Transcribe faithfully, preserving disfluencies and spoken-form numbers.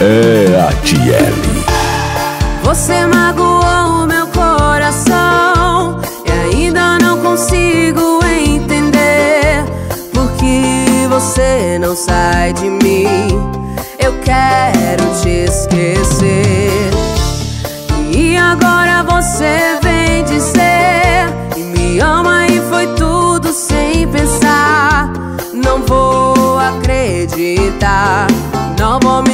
é a Thielly. Você magoou o meu coração e ainda não consigo entender porque você não sai de mim. Eu quero te esquecer e agora você vem dizer que me ama e foi tudo sem pensar. Não vou acreditar, não vou me